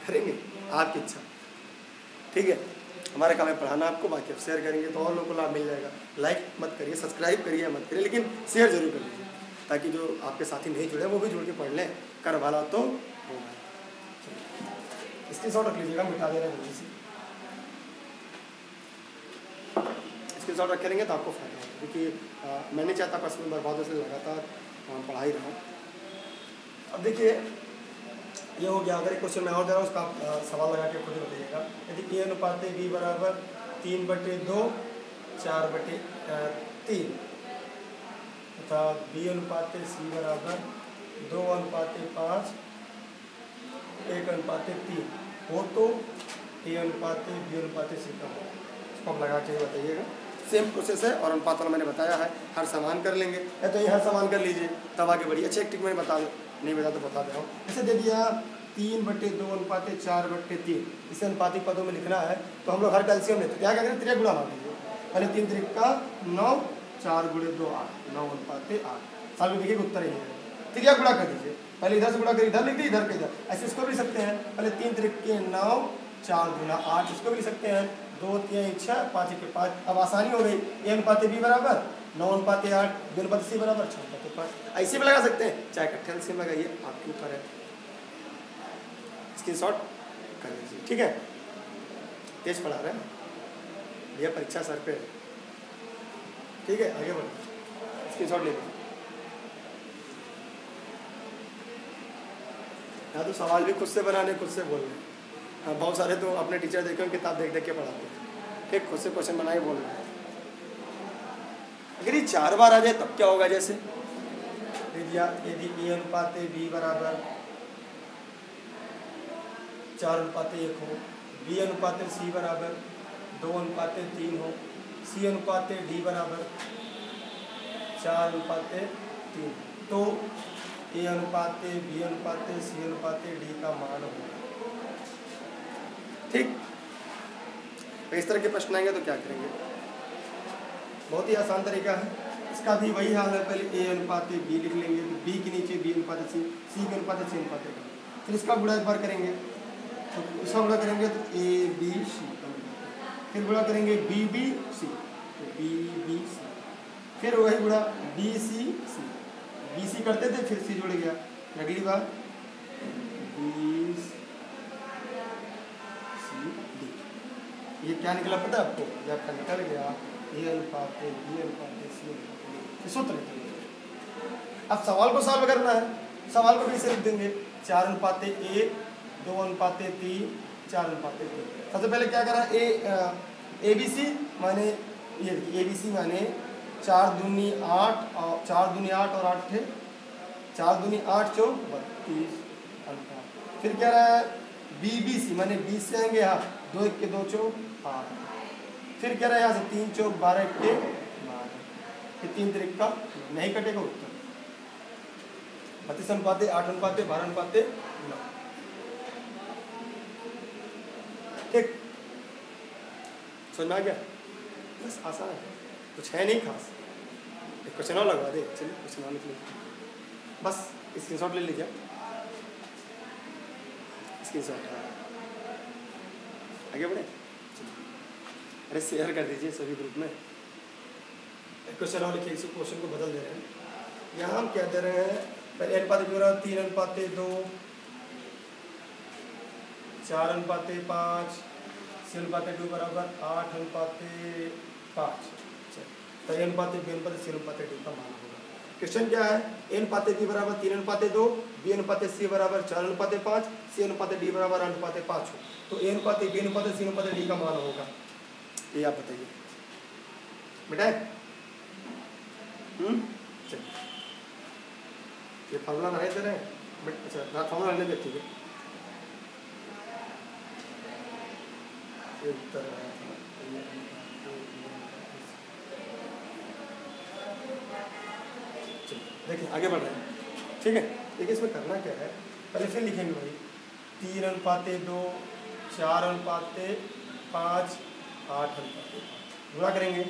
करेंगे आपकी इच्छा। ठीक है, हमारा काम है पढ़ाना आपको, बाकी आप शेयर करेंगे तो और लोगों को लाभ मिल जाएगा। लाइक मत करिए, सब्सक्राइब करिए मत करिए, लेकिन शेयर जरूर कर लीजिए ताकि जो आपके साथी नहीं जुड़े वो भी जुड़ के पढ़ लें, कर वाला तो होगा। इसके शॉर्ट रख लीजिएगा, मिटा दे रहे हैं से इसके शॉर्ट रख करेंगे तो आपको फायदा होगा, क्योंकि मैं नहीं चाहता पर्स में बर्बाद से लगातार पढ़ा ही रहा। अब देखिए ये हो गया, अगर एक क्वेश्चन मैं और दे रहा हूँ उसका आप सवाल लगा के खुद ही बताइएगा। यदि ए अनुपात बी बराबर तीन बटे दो, चार बटे तीन तथा बी अनुपात सी बराबर दो अनुपात पाँच, एक अनुपात तीन हो, तो ए अनुपात बी अनुपात सी का मान उसको आप लगा के बताइएगा। सेम प्रोसेस है और अनुपात वाला मैंने बताया है, हर सामान कर लेंगे, या तो ये हर सामान कर लीजिए तब आगे बढ़िए। अच्छे एक टिक मैंने बता दूँ, नहीं बता तो बता दे रहा हूँ। इसे दे दिया तीन बटे दो अनुपात चार बटे तीन, इसे अनुपातिक पदों में लिखना है तो हम लोग हर कैल्शियम लेते हैं, क्या क्या करें त्रिक गुणा मान लीजिए, पहले तीन त्रिक का नौ, चार गुणे दो आठ, नौ अनुपात आठ। साल में देखिए उत्तर ही है, त्रिया गुणा कर दीजिए, पहले इधर से गुणा कर इधर लिख दी, इधर के इधर, ऐसे इसको भी लिख सकते हैं, पहले तीन त्रिक के नौ, चार गुणा आठ, इसको भी लिख सकते हैं, दो तीन छः, पाँच के पाँच। अब आसानी हो गई, ए अनुपात बी बराबर नौ अनुपात आठ, बी अनुपात सी बराबर छः अनुपात पाँच, ऐसे भी लगा सकते हैं, चाहे कट्ठे से लगाइए आपके ऊपर है। स्क्रीन शॉट कर लीजिए, ठीक है। तेज पढ़ा रहे हैं भैया, परीक्षा सर पे है। ठीक है आगे बढ़ो, स्क्रीनशॉट ले लो। या तो सवाल भी खुद से बनाने खुद से बोलने, हाँ बहुत सारे तो अपने टीचर देखे उनकी किताब देख देख के पढ़ाते हैं, ठीक खुद से क्वेश्चन बनाए बोलना है। अगर ये चार बार आ जाए तब क्या होगा, जैसे यदि ए अनुपात बी बराबर चार अनुपात एक हो, बी अनुपात सी बराबर दो अनुपात तीन हो, सी अनुपात डी बराबर चार अनुपात तीन, तो ए अनुपात बी अनुपात सी अनुपात डी का मान होगा। ठीक, इस तरह के प्रश्न आएंगे तो क्या करेंगे, बहुत ही आसान तरीका है। इसका भी वही हाल है, पहले ए अनुपात बी लिख लेंगे, बी के नीचे बी अनुपात सी, सी के अनुपात सी अनुपात डी, फिर इसका गुणा एक बार करेंगे, तो उसका गुणा करेंगे तो ए बी सी, फिर गुणा करेंगे B B C, B B C, फिर वही गुणा बी सी सी, बी सी करते थे फिर सी जुड़ गया, अगली बार बी सी डी। ये क्या निकला पता है आपको, ये आपका निकल गया ए अनुपात बी अनुपात सी अनुपात डी सूत्र। अब सवाल को सॉल्व करना है, सवाल को भी इसे लिख देंगे चार अनुपात एक, दो अनुपात तीन, चार अनुपात तीन। सबसे पहले क्या करा, ए ए बी सी माने ये ए बी सी माने चार दूनी आठ और चार दूनी आठ और आठ थे, चार दूनी आठ चौक बत्तीस अनुपात। फिर क्या रहा है बी बी सी माने बीस से आएंगे यहाँ, दो एक के दो चौक आठ, फिर क्या रहा है यहाँ से तीन चौक बारह, एक के बारह, फिर तीन तरीक का नहीं कटेगा उत्तर, बत्तीस अनुपात आठ अनुपात बारह अनुपात नौ। ठीक समझ में आ गया, बस आसान है कुछ है नहीं खास, एक क्वेश्चन और लगवा दे, चलिए क्वेश्चन और निकले, बस स्क्रीनशॉट ले लीजिए, स्क्रीनशॉट आगे बढ़े, अरे शेयर कर दीजिए सभी ग्रुप में। एक क्वेश्चन और लिखिए, इसी क्वेश्चन को बदल दे रहे हैं, यहाँ हम क्या दे रहे हैं पहले अनुपात तीन अनुपात दो, चार अनुपात पाँच, छः अनुपात दो बराबर आठ अनुपात पाँच, ए अनुपात बी अनुपात सी अनुपात डी का मान होगा। क्वेश्चन क्या है, ए अनुपात बी बराबर तीन अनुपात दो, बी अनुपात सी बराबर चार अनुपात पाँच, सी अनुपात डी बराबर आठ अनुपात पाँच हो, तो ए अनुपात बी अनुपात सी अनुपात डी का मान होगा, ये आप बताइए बेटा। हम्म चलिए, ये फार्मूला नहीं दे रहे हैं बट अच्छा ना, फार्मूला नहीं दे, ठीक है देखिए आगे बढ़ रहे हैं। ठीक है देखिए इसमें करना क्या है, पहले फिर लिखेंगे भाई तीन अनुपात दो, चार अनुपात पाँच, आठ अनुपात, गुणा करेंगे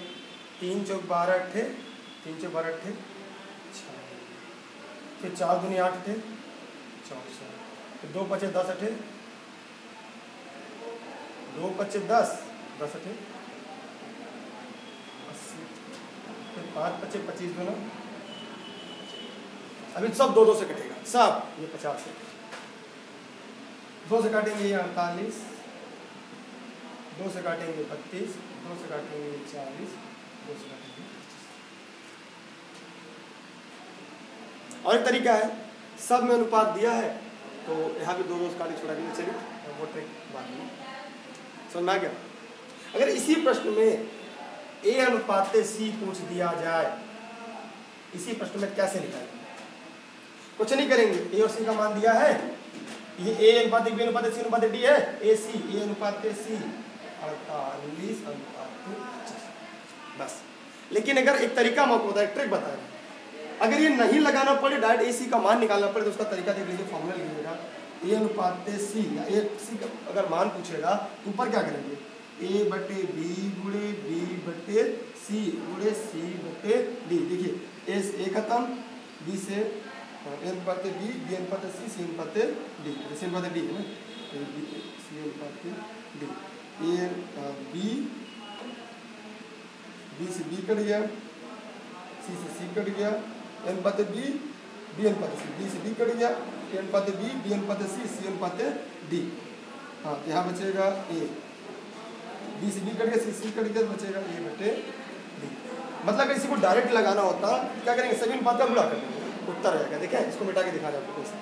तीन चौक बारह अट्ठे, तीन चौक बारह अट्ठे छः, फिर चार दूनी आठ अट्ठे चौसठ, फिर दो पचे दस अट्ठे, दो पचे दस, दस अट्ठे अस्सी, फिर पाँच पचे पच्चीस दूना, अभी सब दो दो से कटेगा सब, ये पचास से दो से काटेंगे, ये अड़तालीस, दो से काटेंगे बत्तीस, दो से काटेंगे चालीस, दो से काटेंगे पच्चीस। और एक तरीका है, सब में अनुपात दिया है तो यहाँ भी दो दो से काटे छोड़ा के चलिए, वो ट्रिक बाद में समझ में आ गया। अगर इसी प्रश्न में ए अनुपात सी पूछ दिया जाए, इसी प्रश्न में कैसे निकालेंगे, कुछ नहीं करेंगे, ए और सी का मान दिया है, ये ए अनुपात बी अनुपात सी अनुपात डी है, ए सी ए अनुपात सी अड़तालीस अनुपात पचास बस। लेकिन अगर एक तरीका हम आपको बताया, ट्रिक बताया, अगर ये नहीं लगाना पड़े डायरेक्ट ए सी का मान निकालना पड़े तो उसका तरीका देख लीजिए, फॉर्मूला लिखिएगा ए अनुपात सी या ए सी का अगर मान पूछेगा तो ऊपर क्या करेंगे ए बटे बी गुड़े बी बटे सी गुड़े सी बटे डी। देखिए ए से ए खत्म, बी से ए अनुपात बी, बी अनुपात सी, सी अनुपात डी, सी अनुपात डी है ना, सी अनुपात डी, ए बी बी से बी कट गया, सी से सी कट गया, ए अनुपात बी बी अनुपात सी, बी से बी कट गया, ए अनुपात बी बी अनुपात सी, सी अनुपात डी। हाँ यहाँ बचेगा A D C B cut गया, सी सी कट गया, बचेगा ए बटे डी। मतलब इसी को डायरेक्ट लगाना होता, क्या करेंगे सेकंड पार्ट का बुला कर देंगे, उत्तर रहेगा। देखिए इसको मिटा के दिखा जाता है।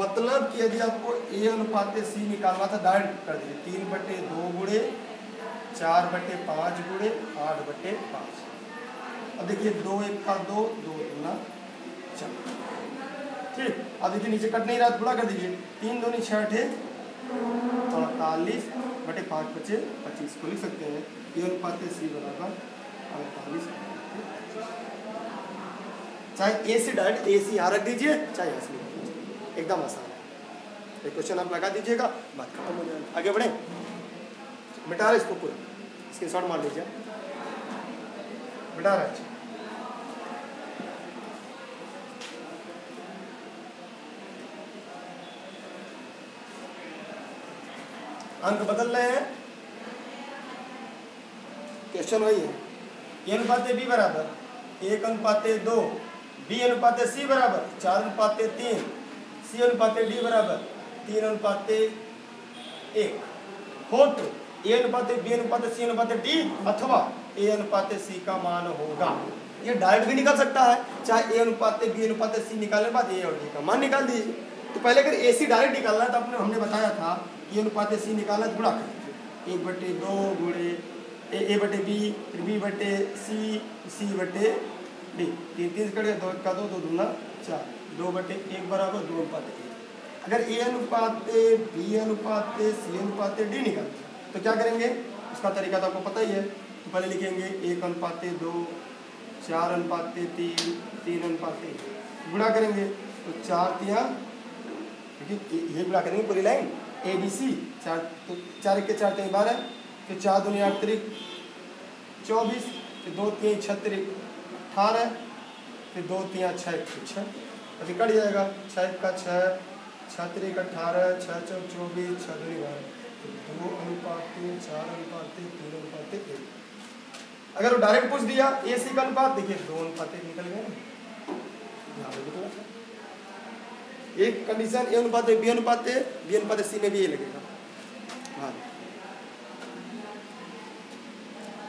मतलब कि यदि आपको ए अनुपात सी निकालना था, डायरेक्ट कर दीजिए तीन बटे दो गुणे चार बटे पाँच गुणे आठ बटे पाँच। अब देखिए दो एक का दो, दो दूना चार, ठीक। अब देखिए नीचे कट नहीं रहा तो गुणा कर दीजिए, तीन दूनी छः अठे अड़तालीस बटे पाँच बचे पच्चीस को लिख सकते हैं। ए अनुपात सी बराबर अड़तालीस। चाहे ए सी डायरेक्ट ए सी यहाँ रख दीजिए, चाहे यहाँ से, एकदम आसान है। एक क्वेश्चन आप लगा दीजिएगा, बात खत्म हो जाएगी। आगे बढ़े, मिटा रहा इसको पूरा, स्क्रीन शॉट मार लीजिए, मिटा रहा है। अंक बदल रहे हैं, क्वेश्चन वही है। ए अनुपात बी बराबर एक अनुपात दो, बी अनुपात सी बराबर चार अनुपात तीन, सी अनुपात डी बराबर तीन अनुपात एक। हो तो ए अनुपात बी अनुपात सी अनुपात डी अथवा ए अनुपात सी का मान होगा। ये डायरेक्ट भी निकल सकता है, चाहे ए अनुपात बी अनुपात सी निकालने के बाद ए और डी का मान निकाल दीजिए। तो पहले अगर ए सी डायरेक्ट निकालना है तो आपने हमने बताया था ए अनुपात सी निकालना है तो गुणा कर दीजिए, एक बटे दो गुणे ए ए बटे बी, फिर बी बटे सी, सी बटे डी। तीन तीन कट गया, दो का दो, दो दूना चार, दो बटे एक बराबर दो अनुपात एक। अगर ए अनुपात बी अनुपात सी अनुपात डी निकालते तो क्या करेंगे, उसका तरीका तो आपको पता ही है। तो पहले लिखेंगे एक अनुपात दो, चार अनुपात तीन, तीन अनुपात एक, गुणा करेंगे तो चार तिया, क्योंकि ये गुणा करेंगे पूरी लाइन ए बी सी, चार तो चार के चार तीन बारह, फिर चार दूनी आठ तरीक चौबीस, फिर दो तीन छत्तीस अठारह, फिर दो तिया छः छः अभी कट जाएगा, छः का छः, छः एक अठारह, छः चौक चौबीस, छः दो बारह, दो अनुपात चार अनुपात तीन अनुपात एक। अगर वो डायरेक्ट पूछ दिया ए सी का अनुपात, देखिए दो अनुपात एक निकल गए। एक कंडीशन ए अनुपात बी अनुपात बी अनुपात सी में भी ये लगेगा, हाँ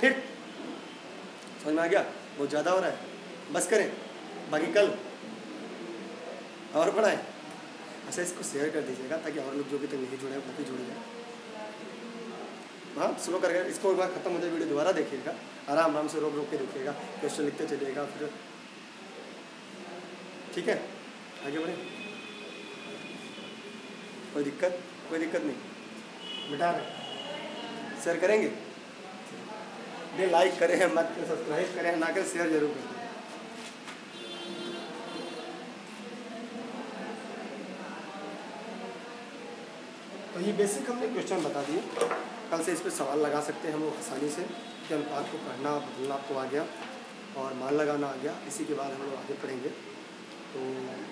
ठीक। समझ में आ गया? बहुत ज़्यादा हो रहा है, बस करें, बाकी कल और पढ़ाएं। अच्छा इसको शेयर कर दीजिएगा ताकि और लोग जो भी तक नहीं जुड़े हैं वो भी जुड़ जाए। हाँ स्लो करके इसको एक बार खत्म हो जाए, वीडियो दोबारा देखिएगा, आराम आराम से रोक रोक के देखिएगा, क्वेश्चन लिखते चलिएगा फिर, ठीक है। आगे बढ़े, कोई दिक्कत कोई दिक्कत नहीं, मिटा रहे शेयर करेंगे, दे लाइक करें, मत सब्सक्राइब करें ना करें, शेयर जरूर करें। ये बेसिक हमने क्वेश्चन बता दिए, कल से इस पे सवाल लगा सकते हैं हम लोग आसानी से, कि अनुपात को पढ़ना बदलना आपको आ गया और मान लगाना आ गया। इसी के बाद हम लोग आगे पढ़ेंगे, तो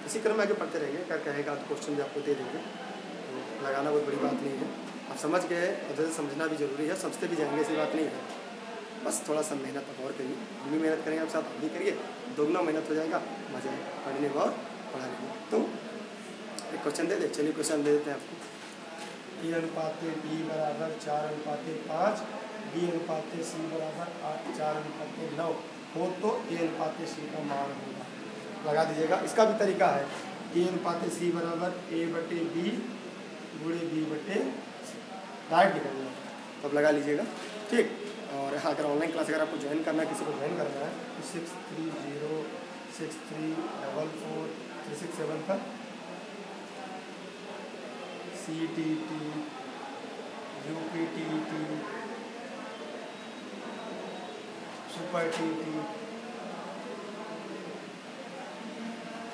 इसी क्रम में आगे पढ़ते रहेंगे। अगर कहेगा तो क्वेश्चन भी आपको दे देंगे, तो लगाना कोई बड़ी बात नहीं है, आप समझ गए। उधर से समझना भी जरूरी है, समझते भी जाएंगे, ऐसी बात नहीं है, बस थोड़ा सा मेहनत आप और करिए, हम भी मेहनत करेंगे आप साथ, हम भी करिए, दोगुना मेहनत हो जाएगा, मजा आएगा पढ़ने में और पढ़ाने में। तो एक क्वेश्चन दे दे, चलिए क्वेश्चन दे देते हैं आपको। ए अनुपात बी बराबर चार अनुपात पाँच, बी अनुपात सी बराबर आठ, चार अनुपात नौ, हो तो ए अनुपात सी का मान होगा, लगा दीजिएगा। इसका भी तरीका है, ए अनुपात सी बराबर ए बटे बी गुणे बी बटे सी, डायरेक्ट निकलना तब लगा लीजिएगा, ठीक। और हाँ अगर ऑनलाइन क्लास अगर आपको ज्वाइन करना है, किसी को ज्वाइन करना है तो six three zero six three double four three six seven पर C T T U P T T super T T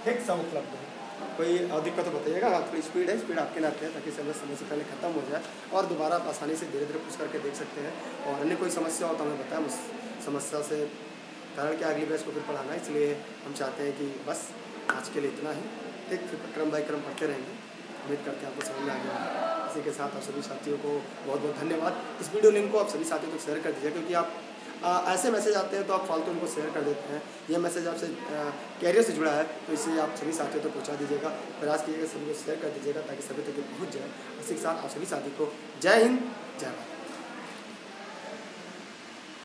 ठीक सब उपलब्ध है। कोई और दिक्कत तो बताइएगा, हाँ थोड़ी स्पीड है, स्पीड आपके नाते है ताकि सिलेबस समय से पहले खत्म हो जाए और दोबारा आप आसानी से धीरे धीरे पूछ करके देख सकते हैं। और अन्य कोई समस्या हो तो हमें बताएं, उस समस्या से कारण कि अगली बैच को फिर पढ़ाना है, इसलिए हम चाहते हैं कि बस आज के लिए इतना ही, ठीक। फिर क्रम बाई क्रम पढ़ते रहेंगे, उम्मीद करते हैं आपको समझ में आ गया। इसी के साथ आप सभी साथियों को बहुत बहुत धन्यवाद। इस वीडियो लिंक को आप सभी साथियों तक शेयर कर दीजिए, क्योंकि आप आ, ऐसे मैसेज आते हैं तो आप फालतू उनको शेयर कर देते हैं। ये मैसेज आपसे कैरियर से जुड़ा है तो इसलिए आप सभी साथियों तक तो पहुँचा दीजिएगा, प्रयास कीजिएगा सभी को शेयर कर दीजिएगा ताकि सभी तक पहुँच जाए। इसी के साथ आप सभी साथी को जय हिंद जय भारत।